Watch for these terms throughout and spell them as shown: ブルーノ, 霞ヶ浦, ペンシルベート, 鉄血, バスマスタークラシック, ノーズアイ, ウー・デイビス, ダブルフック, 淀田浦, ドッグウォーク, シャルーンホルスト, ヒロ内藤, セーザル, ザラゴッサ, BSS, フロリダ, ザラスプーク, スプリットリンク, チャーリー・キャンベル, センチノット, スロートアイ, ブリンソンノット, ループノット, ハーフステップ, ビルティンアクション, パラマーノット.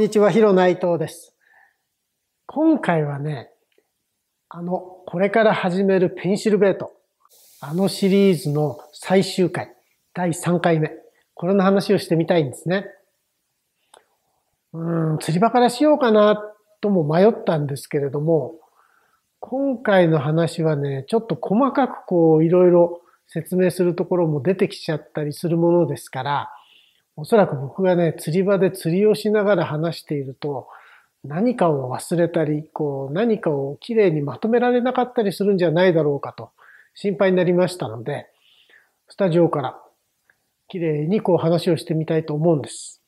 にちは、ヒロ内藤です。今回はね、これから始めるペンシルベート、シリーズの最終回、第3回目。これの話をしてみたいんですね。釣り場からしようかなとも迷ったんですけれども、今回の話はね、ちょっと細かくいろいろ説明するところも出てきちゃったりするものですから、おそらく僕がね、釣り場で釣りをしながら話していると、何かを忘れたり、何かをきれいにまとめられなかったりするんじゃないだろうかと心配になりましたので、スタジオからきれいに話をしてみたいと思うんです。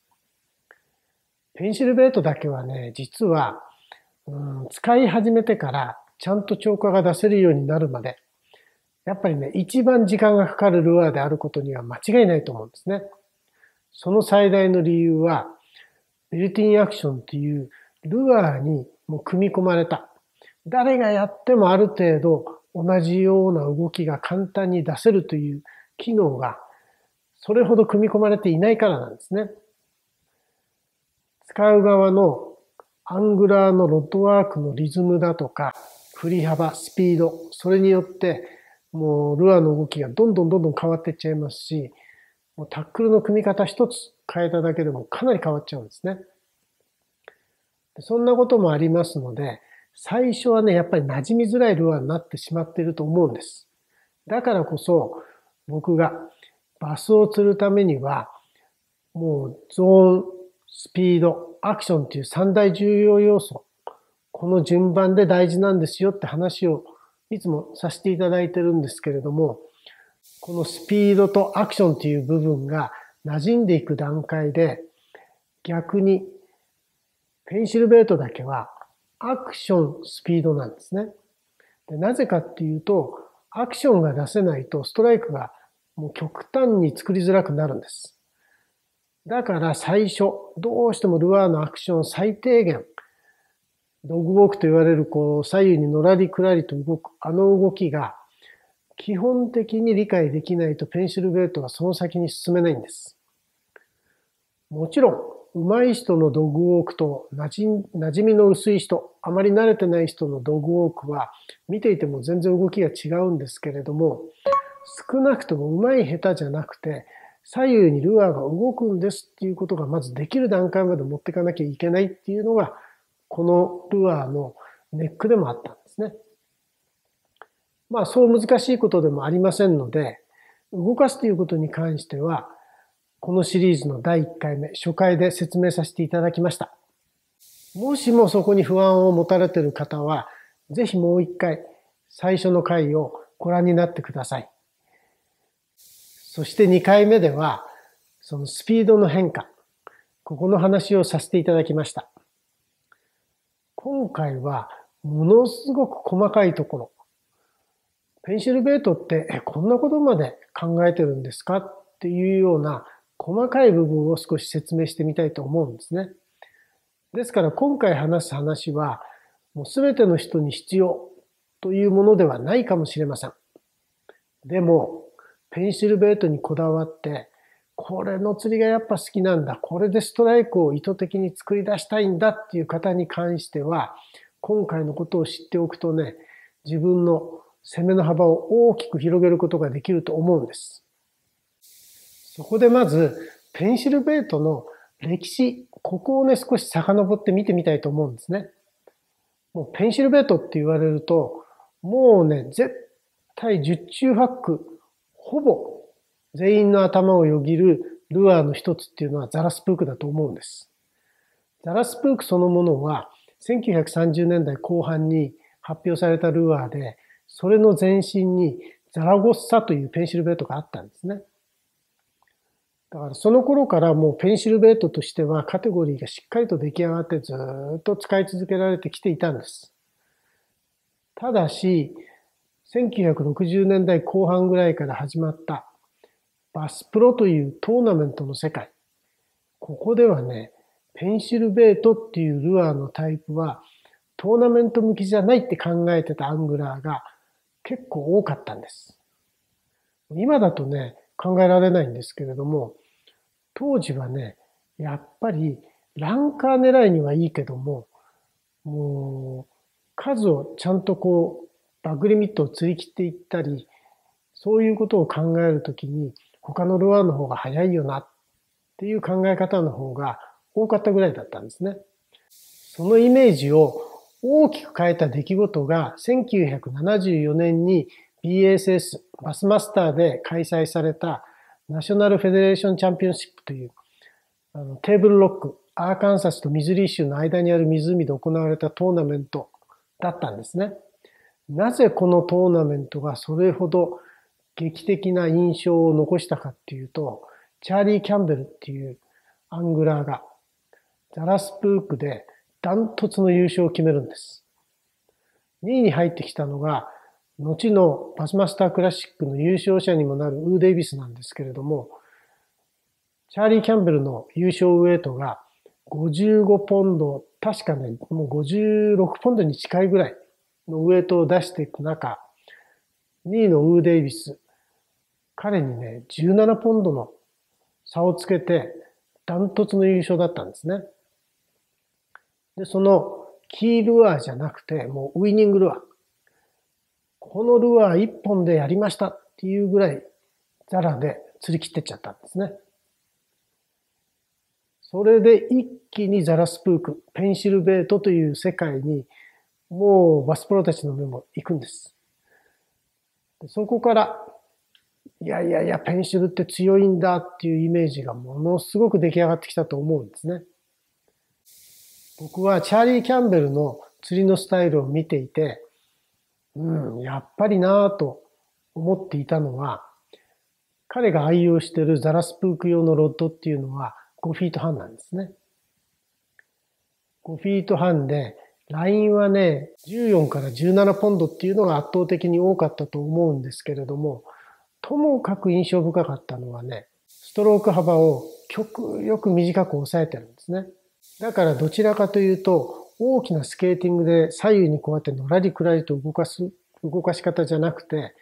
ペンシルベートだけはね、実は、使い始めてからちゃんと釣果が出せるようになるまで、やっぱりね、一番時間がかかるルアーであることには間違いないと思うんですね。その最大の理由は、ビルティンアクションというルアーにもう組み込まれた。誰がやってもある程度同じような動きが簡単に出せるという機能がそれほど組み込まれていないからなんですね。使う側のアングラーのロッドワークのリズムだとか、振り幅、スピード、それによってもうルアーの動きがどんどん変わっていっちゃいますし、もうタックルの組み方一つ変えただけでもかなり変わっちゃうんですね。そんなこともありますので、最初はね、やっぱり馴染みづらいルアーになってしまっていると思うんです。だからこそ、僕がバスを釣るためには、もうゾーン、スピード、アクションという三大重要要素、この順番で大事なんですよって話をいつもさせていただいてるんですけれども、このスピードとアクションという部分が馴染んでいく段階で、逆にペンシルベートだけはアクション、スピードなんですね。で、なぜかっていうと、アクションが出せないとストライクがもう極端に作りづらくなるんです。だから最初、どうしてもルアーのアクション最低限、ドッグウォークと言われる左右にのらりくらりと動く動きが基本的に理解できないとペンシルベートはその先に進めないんです。もちろん、上手い人のドッグウォークと馴染みの薄い人、あまり慣れてない人のドッグウォークは見ていても全然動きが違うんですけれども、少なくとも上手い下手じゃなくて、左右にルアーが動くんですっていうことがまずできる段階まで持っていかなきゃいけないっていうのが、このルアーのネックでもあったんですね。まあそう難しいことでもありませんので、動かすということに関しては、このシリーズの第1回目、初回で説明させていただきました。もしもそこに不安を持たれている方は、ぜひもう一回、最初の回をご覧になってください。そして2回目では、そのスピードの変化、ここの話をさせていただきました。今回は、ものすごく細かいところ、ペンシルベートって、こんなことまで考えてるんですかっていうような細かい部分を少し説明してみたいと思うんですね。ですから今回話す話は、もう全ての人に必要というものではないかもしれません。でも、ペンシルベートにこだわって、これの釣りがやっぱ好きなんだ、これでストライクを意図的に作り出したいんだっていう方に関しては、今回のことを知っておくとね、自分の攻めの幅を大きく広げることができると思うんです。そこでまず、ペンシルベートの歴史、ここをね、少し遡って見てみたいと思うんですね。もうペンシルベートって言われると、もうね、絶対10中8区、ほぼ全員の頭をよぎるルアーの一つっていうのはザラスプークだと思うんです。ザラスプークそのものは、1930年代後半に発表されたルアーで、それの前身にザラゴッサというペンシルベートがあったんですね。だからその頃からもうペンシルベートとしてはカテゴリーがしっかりと出来上がってずっと使い続けられてきていたんです。ただし、1960年代後半ぐらいから始まったバスプロというトーナメントの世界。ここではね、ペンシルベートっていうルアーのタイプはトーナメント向きじゃないって考えてたアングラーが結構多かったんです。今だとね、考えられないんですけれども、当時はね、やっぱりランカー狙いにはいいけども、もう、数をちゃんとこう、バックリミットを釣り切っていったり、そういうことを考えるときに、他のルアーの方が早いよなっていう考え方の方が多かったぐらいだったんですね。そのイメージを大きく変えた出来事が、1974年に BSS、バスマスターで開催されたナショナルフェデレーションチャンピオンシップという、テーブルロック、アーカンサスとミズーリ州の間にある湖で行われたトーナメントだったんですね。なぜこのトーナメントがそれほど劇的な印象を残したかっていうと、チャーリー・キャンベルっていうアングラーがザラスプークでダントツの優勝を決めるんです。2位に入ってきたのが、後のバスマスタークラシックの優勝者にもなるウー・デイビスなんですけれども、チャーリー・キャンベルの優勝ウェイトが55ポンド、確かね、もう56ポンドに近いぐらいのウェイトを出していく中、2位のウー・デイビス、彼にね、17ポンドの差をつけて、ダントツの優勝だったんですね。で、その、キールアーじゃなくて、もうウィニングルアー。このルアー1本でやりましたっていうぐらい、ザラで釣り切ってっちゃったんですね。それで一気にザラスプーク、ペンシルベートという世界に、もうバスプロたちの目も行くんです。そこから、いや、ペンシルって強いんだっていうイメージがものすごく出来上がってきたと思うんですね。僕はチャーリー・キャンベルの釣りのスタイルを見ていて、やっぱりなぁと思っていたのは、彼が愛用しているザラスプーク用のロッドっていうのは5フィート半なんですね。5フィート半で、ラインはね、14から17ポンドっていうのが圧倒的に多かったと思うんですけれども、ともかく印象深かったのはね、ストローク幅を極力短く抑えてるんですね。だからどちらかというと、大きなスケーティングで左右にこうやってのらりくらりと動かし方じゃなくて、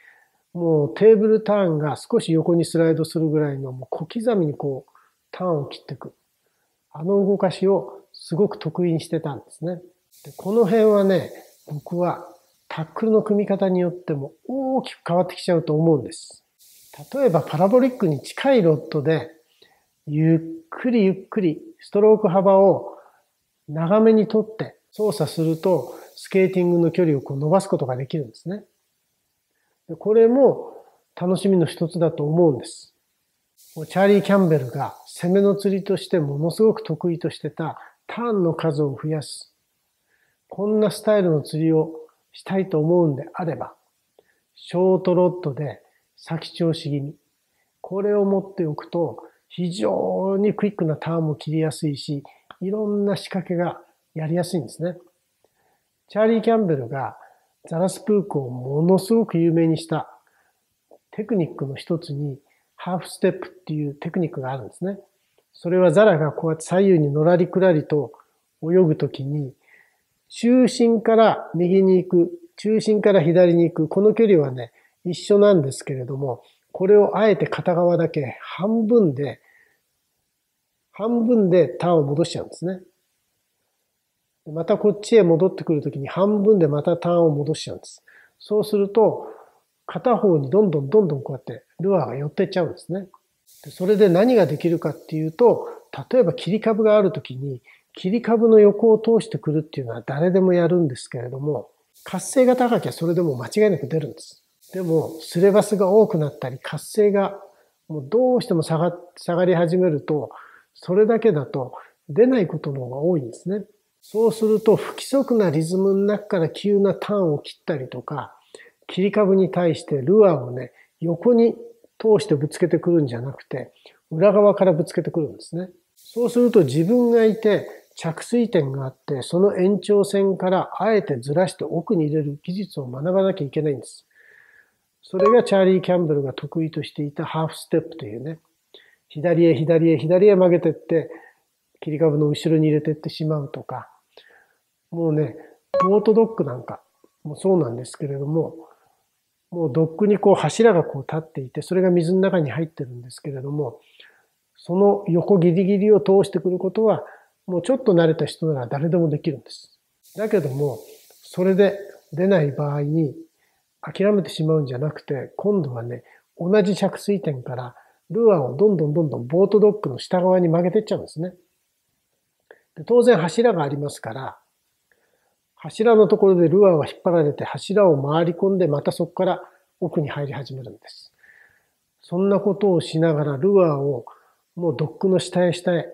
もうテーブルターンが少し横にスライドするぐらいのもう小刻みにこうターンを切っていく。あの動かしをすごく得意にしてたんですね。で、この辺はね、僕はタックルの組み方によっても大きく変わってきちゃうと思うんです。例えばパラボリックに近いロッドで、ゆっくりストローク幅を長めに取って操作すると、スケーティングの距離をこう伸ばすことができるんですね。で、これも楽しみの一つだと思うんです。チャーリー・キャンベルが攻めの釣りとしてものすごく得意としてたターンの数を増やす。こんなスタイルの釣りをしたいと思うんであれば、ショートロッドで先調子気味。これを持っておくと、非常にクイックなターンも切りやすいし、いろんな仕掛けがやりやすいんですね。チャーリー・キャンベルがザラスプークをものすごく有名にしたテクニックの一つに、ハーフステップっていうテクニックがあるんですね。それはザラがこうやって左右にのらりくらりと泳ぐときに、中心から右に行く、中心から左に行く、この距離はね、一緒なんですけれども、これをあえて片側だけ半分でターンを戻しちゃうんですね。またこっちへ戻ってくるときに半分でまたターンを戻しちゃうんです。そうすると、片方にどんどんこうやってルアーが寄ってっちゃうんですね。それで何ができるかっていうと、例えば切り株があるときに、切り株の横を通してくるっていうのは誰でもやるんですけれども、活性が高きゃそれでも間違いなく出るんです。でも、スレバスが多くなったり、活性がもうどうしても下がり始めると、それだけだと出ないことの方が多いんですね。そうすると、不規則なリズムの中から急なターンを切ったりとか、切り株に対してルアーをね、横に通してぶつけてくるんじゃなくて、裏側からぶつけてくるんですね。そうすると自分がいて、着水点があって、その延長線からあえてずらして奥に入れる技術を学ばなきゃいけないんです。それがチャーリー・キャンベルが得意としていたハーフステップというね、左へ曲げてって、切り株の後ろに入れてってしまうとか、もうね、ボートドックなんかもそうなんですけれども、もうドックにこう柱がこう立っていて、それが水の中に入ってるんですけれども、その横ギリギリを通してくることは、もうちょっと慣れた人なら誰でもできるんです。だけども、それで出ない場合に諦めてしまうんじゃなくて、今度はね、同じ着水点からルアーをどんどんボートドッグの下側に曲げていっちゃうんですね。で、当然柱がありますから、柱のところでルアーは引っ張られて柱を回り込んでまたそこから奥に入り始めるんです。そんなことをしながらルアーをもうドッグの下へ下へ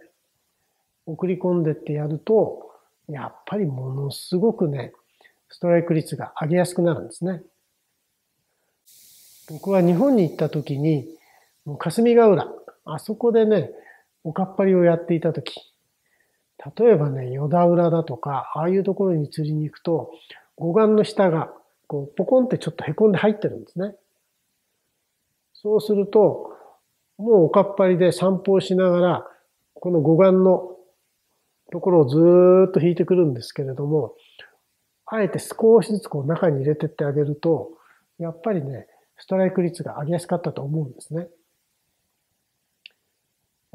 送り込んでってやると、やっぱりものすごくね、ストライク率が上げやすくなるんですね。僕は日本に行った時に、もう霞ヶ浦、あそこでね、おかっぱりをやっていた時、例えばね、淀田浦だとか、ああいうところに釣りに行くと、護岸の下が、こう、ポコンってちょっと凹んで入ってるんですね。そうすると、もうおかっぱりで散歩をしながら、この護岸のところをずーっと引いてくるんですけれども、あえて少しずつこう中に入れてってあげると、やっぱりね、ストライク率が上げやすかったと思うんですね。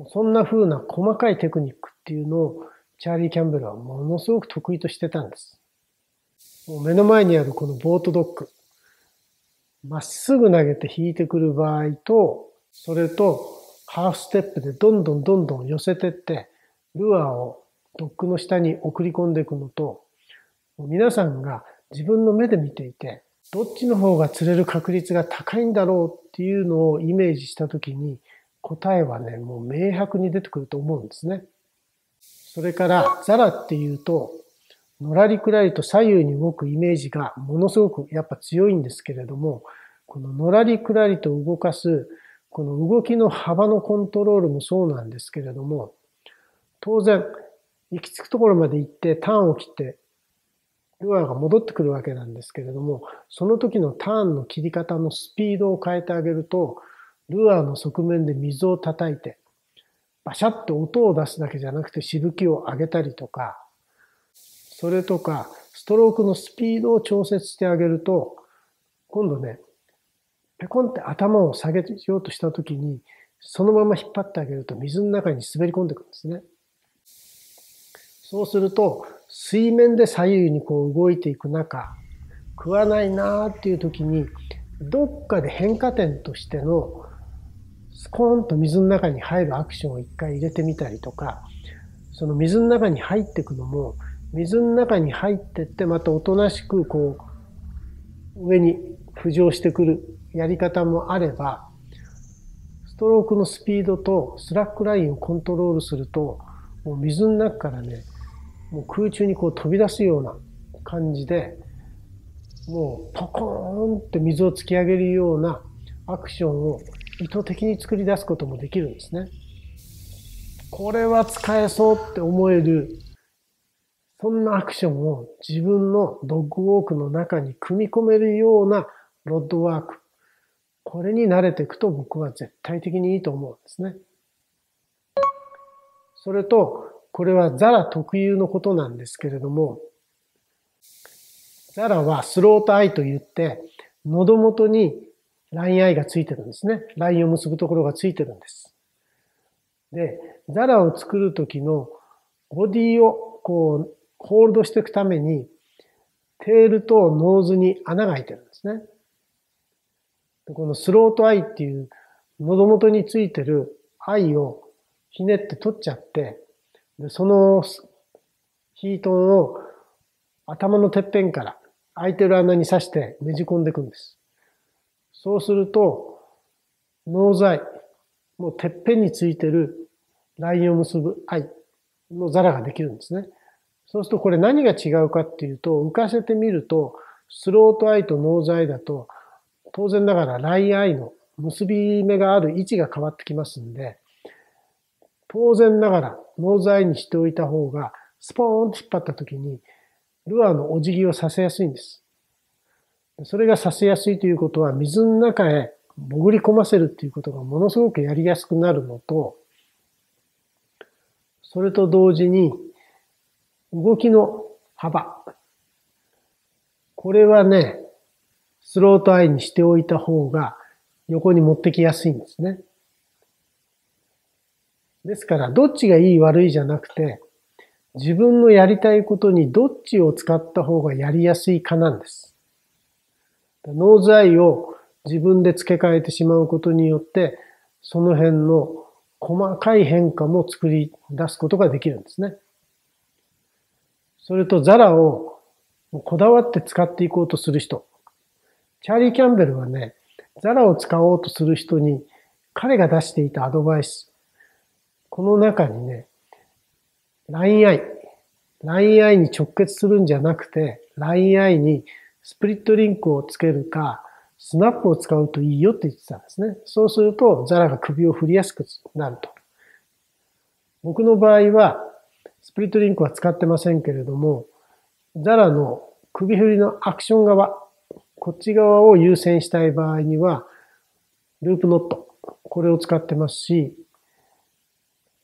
そんな風な細かいテクニックっていうのをチャーリー・キャンベルはものすごく得意としてたんです。もう目の前にあるこのボートドッグ。まっすぐ投げて引いてくる場合と、それとハーフステップでどんどん寄せてって、ルアーをドッグの下に送り込んでいくのと、皆さんが自分の目で見ていて、どっちの方が釣れる確率が高いんだろうっていうのをイメージしたときに、答えはね、もう明白に出てくると思うんですね。それから、ザラっていうと、のらりくらりと左右に動くイメージがものすごくやっぱ強いんですけれども、こののらりくらりと動かす、この動きの幅のコントロールもそうなんですけれども、当然、行き着くところまで行ってターンを切って、ルアーが戻ってくるわけなんですけれども、その時のターンの切り方のスピードを変えてあげると、ルアーの側面で水を叩いて、バシャッと音を出すだけじゃなくてしぶきを上げたりとか、それとか、ストロークのスピードを調節してあげると、今度ね、ペコンって頭を下げようとした時に、そのまま引っ張ってあげると水の中に滑り込んでくるんですね。そうすると、水面で左右にこう動いていく中、食わないなーっていう時に、どっかで変化点としてのスコーンと水の中に入るアクションを一回入れてみたりとか、その水の中に入っていくのも、水の中に入ってってまたおとなしくこう上に浮上してくるやり方もあれば、ストロークのスピードとスラックラインをコントロールすると、もう水の中からね、もう空中にこう飛び出すような感じで、もうポコーンって水を突き上げるようなアクションを意図的に作り出すこともできるんですね。これは使えそうって思える、そんなアクションを自分のドッグウォークの中に組み込めるようなロッドワーク。これに慣れていくと僕は絶対的にいいと思うんですね。それと、これはザラ特有のことなんですけれども、ザラはスロートアイと言って、喉元にラインアイがついてるんですね。ラインを結ぶところがついてるんです。で、ザラを作るときのボディをこう、ホールドしていくために、テールとノーズに穴が開いてるんですね。このスロートアイっていう喉元についてるアイをひねって取っちゃって、そのヒートンを頭のてっぺんから空いてる穴に刺してねじ込んでいくんです。そうすると、ノーズアイ、もうてっぺんについてるラインを結ぶアイのザラができるんですね。そうするとこれ何が違うかっていうと、浮かせてみると、スロートアイとノーズアイだと、当然ながらラインアイの結び目がある位置が変わってきますんで、当然ながらノーズアイにしておいた方が、スポーンと引っ張った時に、ルアーのお辞儀をさせやすいんです。それがさせやすいということは、水の中へ潜り込ませるということがものすごくやりやすくなるのと、それと同時に、動きの幅。これはね、スロートアイにしておいた方が横に持ってきやすいんですね。ですから、どっちがいい悪いじゃなくて、自分のやりたいことにどっちを使った方がやりやすいかなんです。ノーズアイを自分で付け替えてしまうことによって、その辺の細かい変化も作り出すことができるんですね。それとザラをこだわって使っていこうとする人。チャーリー・キャンベルはね、ザラを使おうとする人に彼が出していたアドバイス。この中にね、LINE-I に直結するんじゃなくて、LINE-I にスプリットリンクをつけるか、スナップを使うといいよって言ってたんですね。そうすると、ザラが首を振りやすくなると。僕の場合は、スプリットリンクは使ってませんけれども、ザラの首振りのアクション側、こっち側を優先したい場合には、ループノット、これを使ってますし、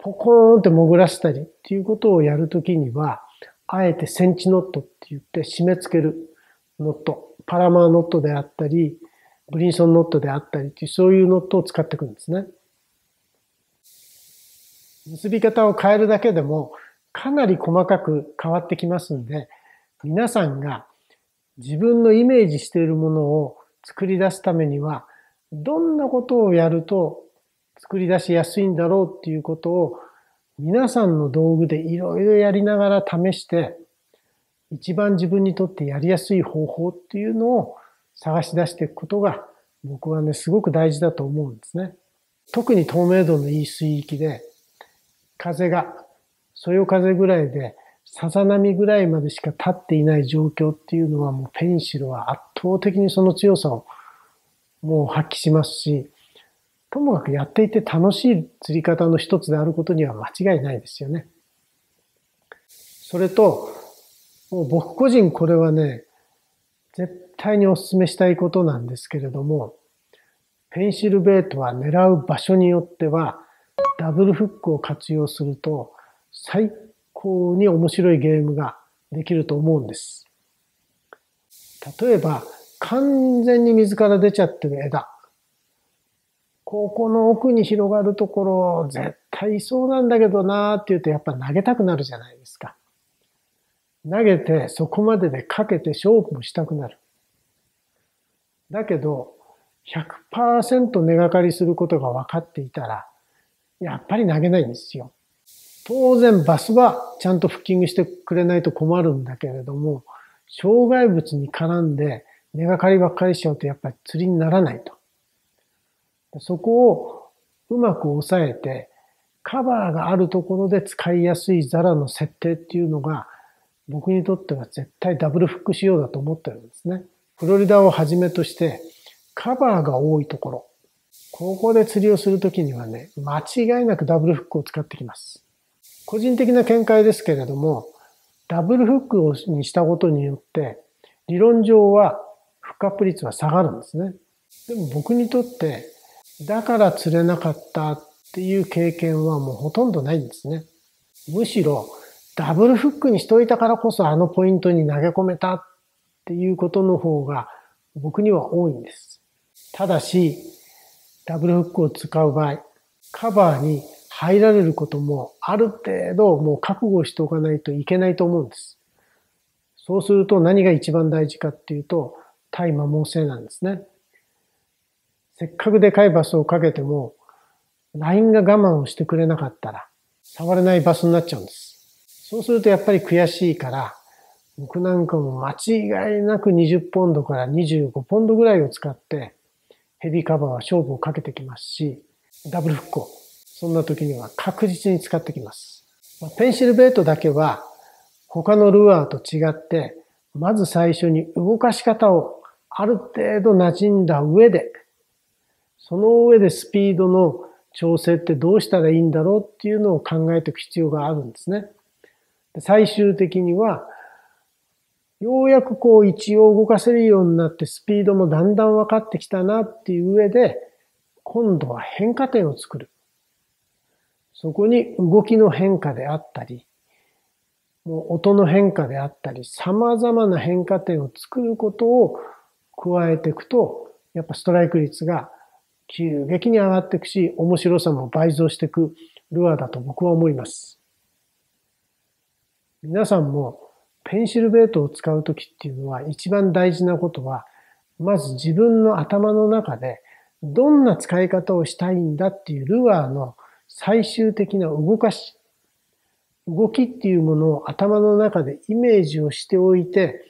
ポコーンって潜らせたりっていうことをやるときには、あえてセンチノットって言って締め付けるノット、パラマーノットであったり、ブリンソンノットであったりっていう、そういうノットを使っていくんですね。結び方を変えるだけでも、かなり細かく変わってきますんで、皆さんが自分のイメージしているものを作り出すためには、どんなことをやると作り出しやすいんだろうっていうことを、皆さんの道具でいろいろやりながら試して、一番自分にとってやりやすい方法っていうのを探し出していくことが、僕はね、すごく大事だと思うんですね。特に透明度のいい水域で、風が、そよ風ぐらいで、さざ波ぐらいまでしか立っていない状況っていうのは、もうペンシルは圧倒的にその強さをもう発揮しますし、ともかくやっていて楽しい釣り方の一つであることには間違いないですよね。それと、もう僕個人これはね、絶対にお勧めしたいことなんですけれども、ペンシルベイトは狙う場所によっては、ダブルフックを活用すると、最高に面白いゲームができると思うんです。例えば、完全に水から出ちゃってる枝。ここの奥に広がるところ、絶対いそうなんだけどなーって言うと、やっぱ投げたくなるじゃないですか。投げて、そこまででかけて勝負したくなる。だけど、100% 根がかりすることが分かっていたら、やっぱり投げないんですよ。当然バスはちゃんとフッキングしてくれないと困るんだけれども、障害物に絡んで根がかりばっかりしちゃうとやっぱり釣りにならないと。そこをうまく抑えて、カバーがあるところで使いやすいザラの設定っていうのが、僕にとっては絶対ダブルフック仕様だと思ってるんですね。フロリダをはじめとして、カバーが多いところ。ここで釣りをするときにはね、間違いなくダブルフックを使ってきます。個人的な見解ですけれども、ダブルフックにしたことによって、理論上はフックアップ率は下がるんですね。でも僕にとって、だから釣れなかったっていう経験はもうほとんどないんですね。むしろ、ダブルフックにしといたからこそあのポイントに投げ込めたっていうことの方が僕には多いんです。ただし、ダブルフックを使う場合、カバーに入られることもある程度もう覚悟しておかないといけないと思うんです。そうすると何が一番大事かっていうと、対摩耗性なんですね。せっかくでかいバスをかけても、ラインが我慢をしてくれなかったら、触れないバスになっちゃうんです。そうするとやっぱり悔しいから、僕なんかも間違いなく20ポンドから25ポンドぐらいを使って、ヘビーカバーは勝負をかけてきますし、ダブルフックを。そんな時には確実に使ってきます。ペンシルベイトだけは他のルアーと違って、まず最初に動かし方をある程度馴染んだ上で、その上でスピードの調整ってどうしたらいいんだろうっていうのを考えていく必要があるんですね。最終的には、ようやくこう一応動かせるようになってスピードもだんだん分かってきたなっていう上で、今度は変化点を作る。そこに動きの変化であったり、もう音の変化であったり、様々な変化点を作ることを加えていくと、やっぱストライク率が急激に上がっていくし、面白さも倍増していくルアーだと僕は思います。皆さんもペンシルベートを使うときっていうのは一番大事なことは、まず自分の頭の中でどんな使い方をしたいんだっていうルアーの最終的な動きっていうものを頭の中でイメージをしておいて、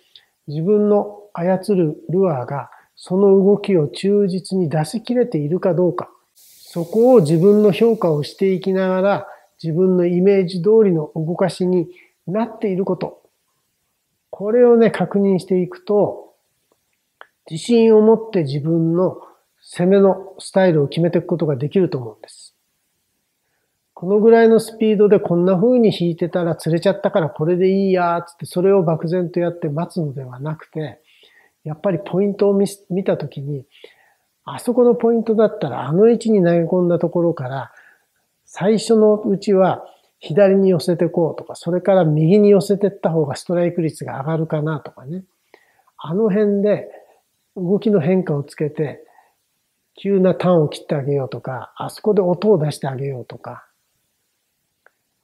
自分の操るルアーがその動きを忠実に出し切れているかどうか、そこを自分の評価をしていきながら、自分のイメージ通りの動かしになっていること、これをね、確認していくと、自信を持って自分の攻めのスタイルを決めていくことができると思うんです。このぐらいのスピードでこんな風に引いてたら釣れちゃったからこれでいいやーつってそれを漠然とやって待つのではなくて、やっぱりポイントを見たときに、あそこのポイントだったらあの位置に投げ込んだところから最初のうちは左に寄せてこうとか、それから右に寄せてった方がストライク率が上がるかなとかね。あの辺で動きの変化をつけて急なターンを切ってあげようとか、あそこで音を出してあげようとか、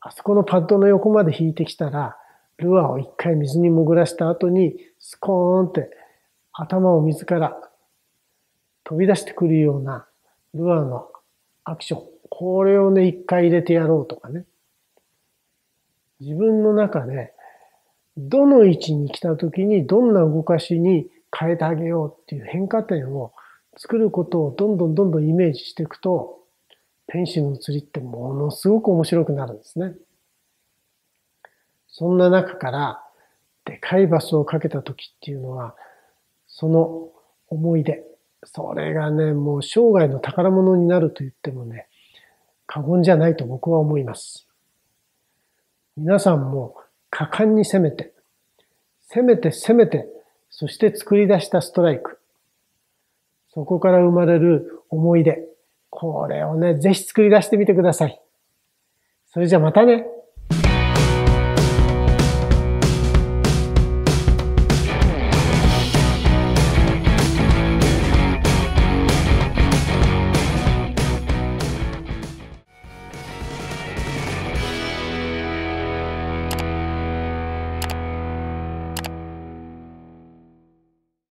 あそこのパッドの横まで引いてきたら、ルアーを一回水に潜らした後に、スコーンって頭を水から飛び出してくるようなルアーのアクション。これをね、一回入れてやろうとかね。自分の中で、どの位置に来た時にどんな動かしに変えてあげようっていう変化点を作ることをどんどんイメージしていくと、ペンシルの釣りってものすごく面白くなるんですね。そんな中から、でかいバスをかけた時っていうのは、その思い出。それがね、もう生涯の宝物になると言ってもね、過言じゃないと僕は思います。皆さんも果敢に攻めて、そして作り出したストライク。そこから生まれる思い出。これをね、ぜひ作り出してみてください。それじゃまたね。